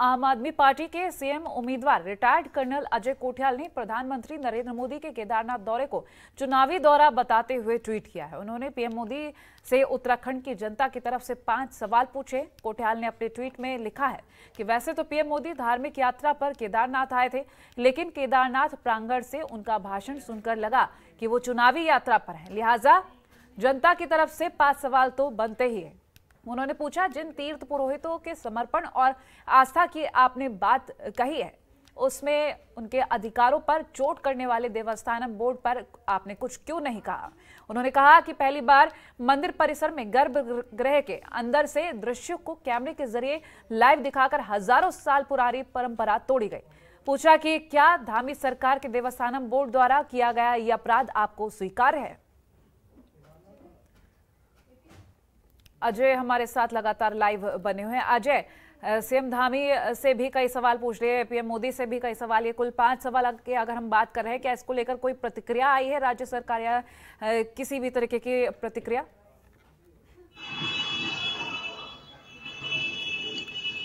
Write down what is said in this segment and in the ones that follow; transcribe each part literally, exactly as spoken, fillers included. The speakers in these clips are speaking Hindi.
आम आदमी पार्टी के सीएम उम्मीदवार रिटायर्ड कर्नल अजय कोठियाल ने प्रधानमंत्री नरेंद्र मोदी के केदारनाथ दौरे को चुनावी दौरा बताते हुए ट्वीट किया है। उन्होंने पीएम मोदी से उत्तराखंड की जनता की तरफ से पांच सवाल पूछे। कोठियाल ने अपने ट्वीट में लिखा है कि वैसे तो पीएम मोदी धार्मिक यात्रा पर केदारनाथ आए थे, लेकिन केदारनाथ प्रांगण से उनका भाषण सुनकर लगा कि वो चुनावी यात्रा पर है, लिहाजा जनता की तरफ से पांच सवाल तो बनते ही है। उन्होंने पूछा, जिन तीर्थ पुरोहितों के समर्पण और आस्था की आपने बात कही है, उसमें उनके अधिकारों पर चोट करने वाले देवस्थानम बोर्ड पर आपने कुछ क्यों नहीं कहा। उन्होंने कहा कि पहली बार मंदिर परिसर में गर्भगृह के अंदर से दृश्यों को कैमरे के जरिए लाइव दिखाकर हजारों साल पुरानी परंपरा तोड़ी गई। पूछा कि क्या धामी सरकार के देवस्थानम बोर्ड द्वारा किया गया यह अपराध आपको स्वीकार है। अजय हमारे साथ लगातार लाइव बने हुए हैं। अजय, सीएम धामी से भी कई सवाल पूछ रहे हैं, पीएम मोदी से भी कई सवाल, ये कुल पांच सवाल की अगर हम बात कर रहे हैं, क्या इसको लेकर कोई प्रतिक्रिया आई है राज्य सरकार या किसी भी तरीके की प्रतिक्रिया?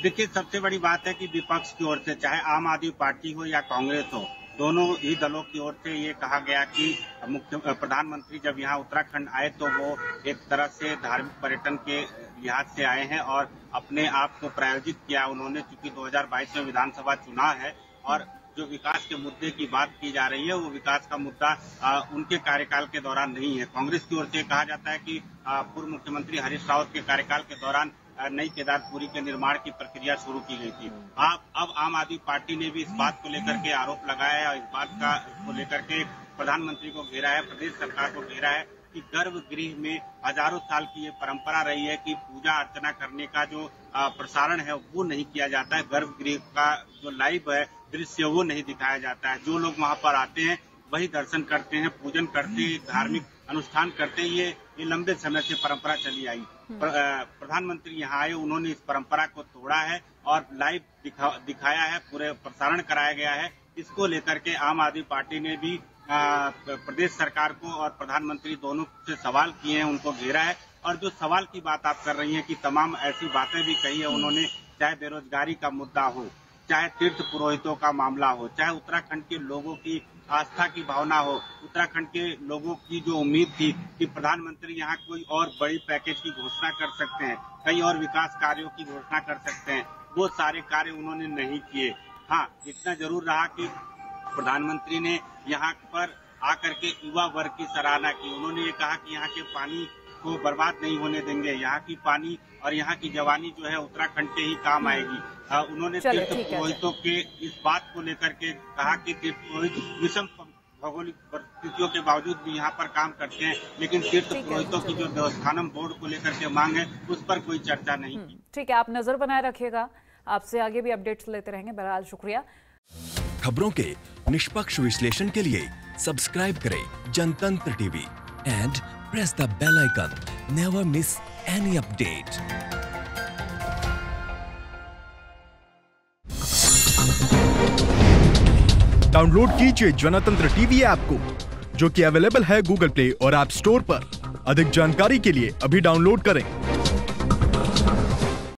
देखिए, सबसे बड़ी बात है कि विपक्ष की ओर से, चाहे आम आदमी पार्टी हो या कांग्रेस हो, दोनों ही दलों की ओर से ये कहा गया कि मुख्य प्रधानमंत्री जब यहाँ उत्तराखंड आए तो वो एक तरह से धार्मिक पर्यटन के लिहाज से आए हैं और अपने आप को प्रायोजित किया उन्होंने, चूंकि दो हज़ार बाईस में विधानसभा चुनाव है और जो विकास के मुद्दे की बात की जा रही है वो विकास का मुद्दा आ, उनके कार्यकाल के दौरान नहीं है। कांग्रेस की ओर से कहा जाता है कि पूर्व मुख्यमंत्री हरीश रावत के कार्यकाल के दौरान नई केदारपुरी के निर्माण की प्रक्रिया शुरू की गई थी। आप अब आम आदमी पार्टी ने भी इस बात को लेकर के आरोप लगाया है और इस बात का को लेकर के प्रधानमंत्री को घेरा है, प्रदेश सरकार को घेरा है कि गर्भगृह में हजारों साल की ये परंपरा रही है कि पूजा अर्चना करने का जो प्रसारण है वो नहीं किया जाता है, गर्भगृह का जो लाइव है दृश्य वो नहीं दिखाया जाता है। जो लोग वहाँ पर आते हैं वही दर्शन करते हैं, पूजन करते हैं, धार्मिक अनुष्ठान करते हैं। ये ये लंबे समय से परंपरा चली आई। प्र, प्रधानमंत्री यहाँ आए, उन्होंने इस परंपरा को तोड़ा है और लाइव दिखा, दिखाया है, पूरे प्रसारण कराया गया है। इसको लेकर के आम आदमी पार्टी ने भी आ, प्रदेश सरकार को और प्रधानमंत्री दोनों से सवाल किए हैं, उनको घेरा है। और जो सवाल की बात आप कर रही हैं कि तमाम ऐसी बातें भी कही है उन्होंने, चाहे बेरोजगारी का मुद्दा हो, चाहे तीर्थ पुरोहितों का मामला हो, चाहे उत्तराखंड के लोगों की आस्था की भावना हो, उत्तराखंड के लोगों की जो उम्मीद थी कि प्रधानमंत्री यहाँ कोई और बड़ी पैकेज की घोषणा कर सकते हैं, कई और विकास कार्यों की घोषणा कर सकते हैं, वो सारे कार्य उन्होंने नहीं किए। हाँ, इतना जरूर रहा कि प्रधानमंत्री ने यहाँ पर आकर के युवा वर्ग की सराहना की। उन्होंने ये कहा कि यहाँ के पानी को बर्बाद नहीं होने देंगे, यहाँ की पानी और यहाँ की जवानी जो है उत्तराखंड के ही काम आएगी। आ, उन्होंने तीर्थ पुरोहितों के इस बात को लेकर के कहा कि तीर्थ पुरोहित विषम भौगोलिक परिस्थितियों के बावजूद भी यहाँ पर काम करते हैं, लेकिन तीर्थ पुरोहितों की जो देवस्थानम बोर्ड को लेकर के मांग है उस पर कोई चर्चा नहीं की। ठीक है, आप नजर बनाए रखिएगा, आपसे आगे भी अपडेट्स लेते रहेंगे। बहरहाल शुक्रिया। खबरों के निष्पक्ष विश्लेषण के लिए सब्सक्राइब करें जनतंत्र TV and press the bell icon. Never miss any update. Download कीजिए जनतंत्र टीवी ऐप को, जो कि अवेलेबल है गूगल प्ले और ऐप स्टोर पर। अधिक जानकारी के लिए अभी डाउनलोड करें।